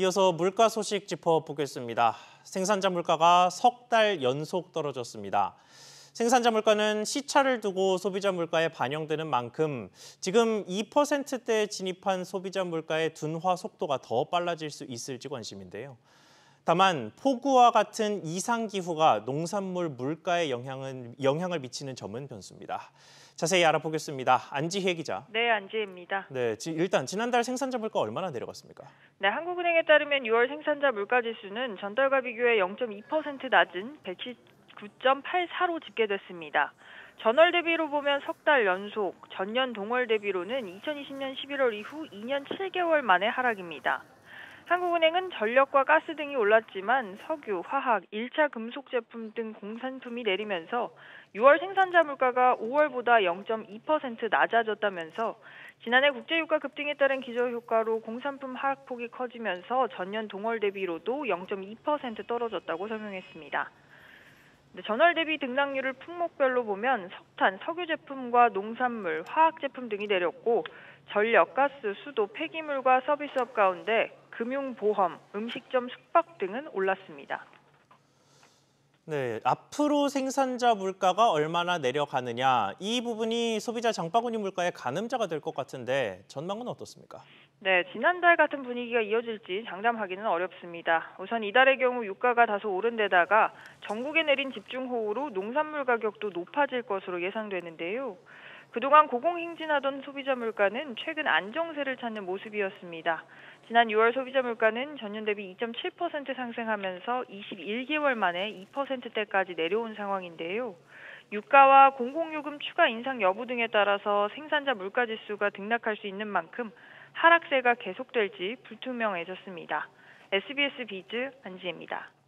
이어서 물가 소식 짚어보겠습니다. 생산자 물가가 석 달 연속 떨어졌습니다. 생산자 물가는 시차를 두고 소비자 물가에 반영되는 만큼 지금 2%대에 진입한 소비자 물가의 둔화 속도가 더 빨라질 수 있을지 관심인데요. 다만 폭우와 같은 이상기후가 농산물 물가에 영향을 미치는 점은 변수입니다. 자세히 알아보겠습니다. 안지혜 기자. 네, 안지혜입니다. 네, 일단 지난달 생산자 물가 얼마나 내려갔습니까? 네, 한국은행에 따르면 6월 생산자 물가지수는 전달과 비교해 0.2% 낮은 119.84로 집계됐습니다. 전월 대비로 보면 석 달 연속, 전년 동월 대비로는 2020년 11월 이후 2년 7개월 만의 하락입니다. 한국은행은 전력과 가스 등이 올랐지만 석유, 화학, 1차 금속 제품 등 공산품이 내리면서 6월 생산자 물가가 5월보다 0.2% 낮아졌다면서 지난해 국제유가 급등에 따른 기저효과로 공산품 하락폭이 커지면서 전년 동월 대비로도 0.2% 떨어졌다고 설명했습니다. 전월 대비 등락률을 품목별로 보면 석탄, 석유 제품과 농산물, 화학 제품 등이 내렸고 전력, 가스, 수도, 폐기물과 서비스업 가운데 금융, 보험, 음식점, 숙박 등은 올랐습니다. 네, 앞으로 생산자 물가가 얼마나 내려가느냐, 이 부분이 소비자 장바구니 물가의 가늠자가 될 것 같은데 전망은 어떻습니까? 네, 지난달 같은 분위기가 이어질지 장담하기는 어렵습니다. 우선 이달의 경우 유가가 다소 오른 데다가 전국에 내린 집중호우로 농산물 가격도 높아질 것으로 예상되는데요. 그동안 고공행진하던 소비자 물가는 최근 안정세를 찾는 모습이었습니다. 지난 6월 소비자 물가는 전년 대비 2.7% 상승하면서 21개월 만에 2%대까지 내려온 상황인데요. 유가와 공공요금 추가 인상 여부 등에 따라서 생산자 물가지수가 등락할 수 있는 만큼 하락세가 계속될지 불투명해졌습니다. SBS 비즈 안지혜입니다.